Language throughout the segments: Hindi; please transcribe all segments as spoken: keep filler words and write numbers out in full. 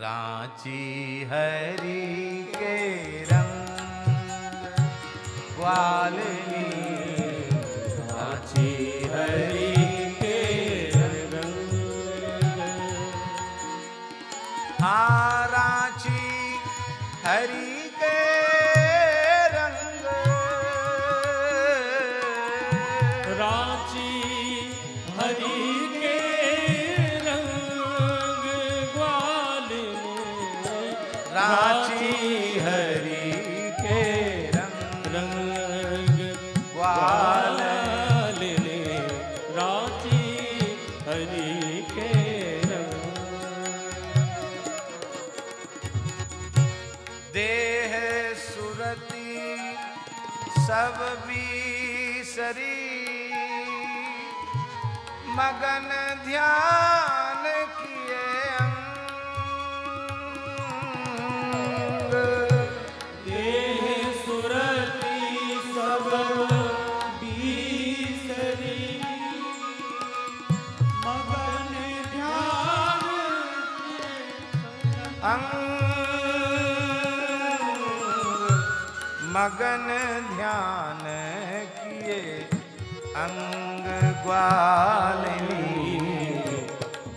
रांची हरि के रंग ग्वालिनी, रांची हरि के रंग। हाँ रांची हरि के रंग, रांची हरि के रांची हरि के रंग रंग ग्वालिनी, रांची हरि के रंग। देह सुरती सब विसरी, मगन ध्यान किए मगन ध्यान किए अंग ग्वालिनी,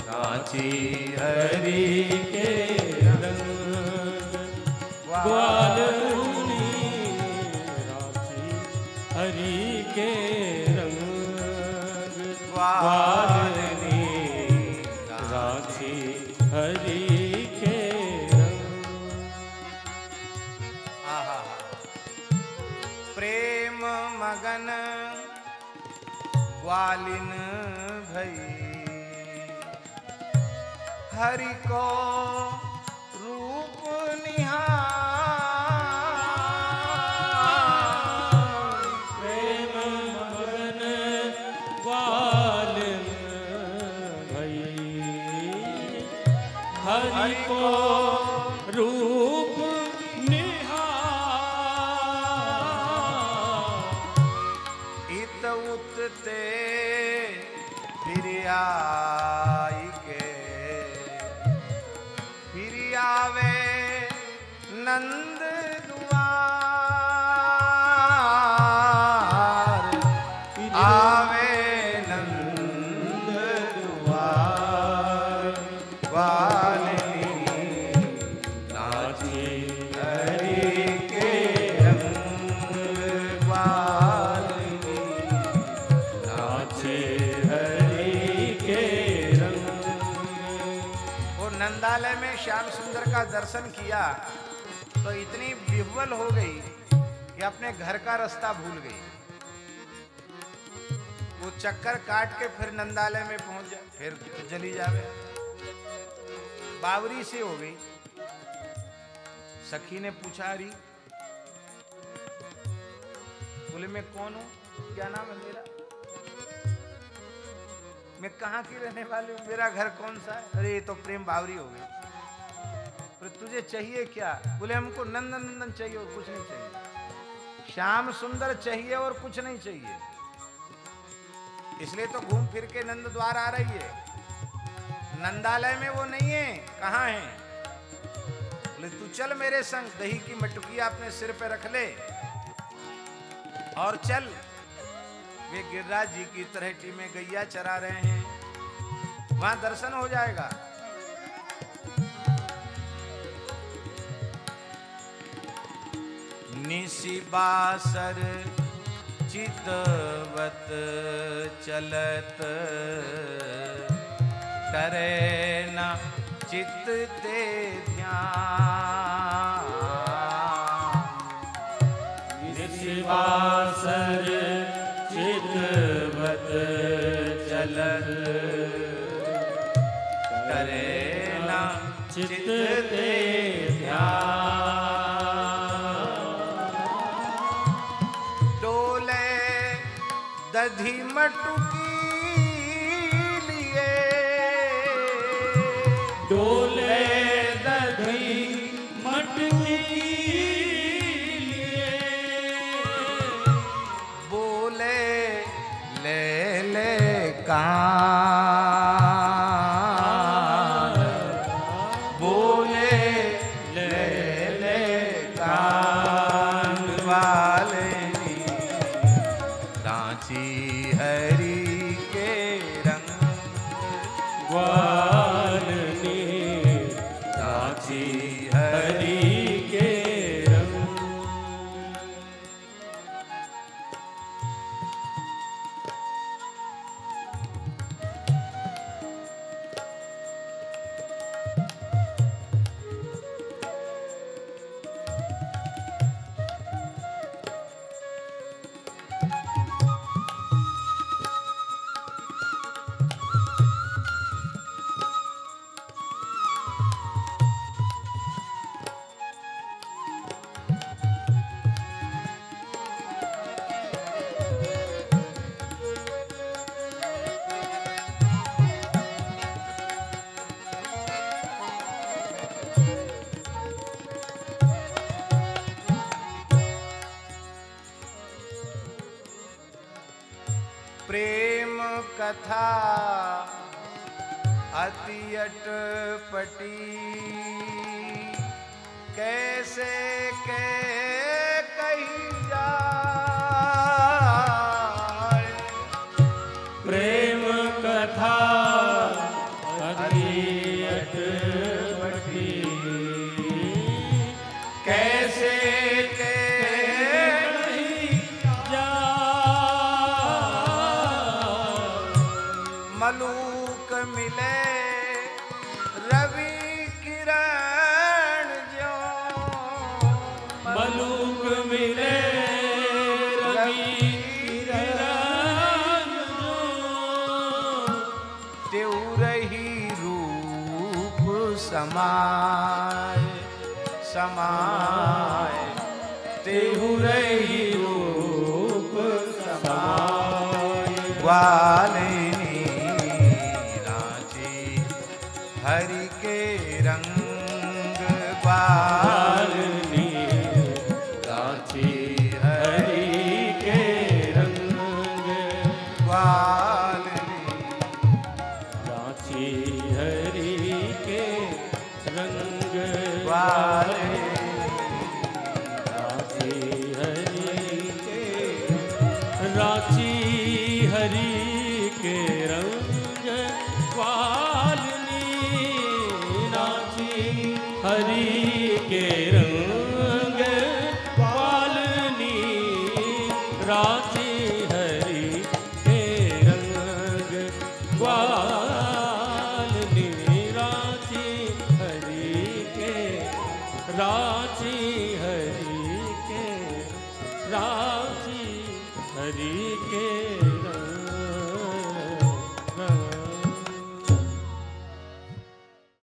रांची हरि के रंग ग्वालिनी, रांची हरि के रंग ग्वालिनी, रांची हरि के रंग। आहा प्रेम मगन ग्वालिन भई, हरि को रूप निहार, प्रेम मगन ग्वालिन भई, हरि को रूप उतते फिर आई के, फिर आवे नंद दुआर, आवे नंद दुआर ग्वालिनी, रांची हरि के रंग ग्वालिनी, हरि के रंग। और नंदालय में श्याम सुंदर का दर्शन किया तो इतनी विह्वल हो गई कि अपने घर का रास्ता भूल गई। वो चक्कर काट के फिर नंदालय में पहुंच जाए, फिर चली जावे, बावरी से हो गई। सखी ने पूछा, अरे बोले मैं कौन हूं, क्या नाम है मेरा, मैं कहाँ की रहने वाली हूँ, मेरा घर कौन सा है। अरे ये तो प्रेम बावरी हो गई। पर तुझे चाहिए क्या? बोले हमको नंदन नंदन चाहिए और कुछ नहीं चाहिए, श्याम सुंदर चाहिए और कुछ नहीं चाहिए। इसलिए तो घूम फिर के नंद द्वार आ रही है, नंदालय में वो नहीं है, कहाँ है। बोले तू चल मेरे संग, दही की मटुकिया अपने सिर पे रख ले और चल। वे गिरिराज जी की तरहेटी में गैया चरा रहे हैं, वहां दर्शन हो जाएगा। निसी बासर चितवत चलत करे न चित ते ध्यान, निसी बासर चितवत चलत करे न चित ते ध्यान, डोले दधि मटुकी लिए, डोले दधि मटुकी, बोल प्रेम कथा अति अटपटी, कैसे कै कही जाए प्रेम कथा अति अटपटी, कैसे मलूक मिले रवि किरण जो, मलूक मिले रवि किरण जो, त्यों रही रूप समाय समाय, त्यों रही रूप समाय वाले हरि के रंग बालनी रांची, हरि के रंग बालनी रांची, हरि के रंग बालनी रांची, हरि के रांची, हरि के रंग बाल हरि के रंग पालनी रांची, हरि के रंग पालनी रांची, हरि के रांची, हरि के रांची, हरि के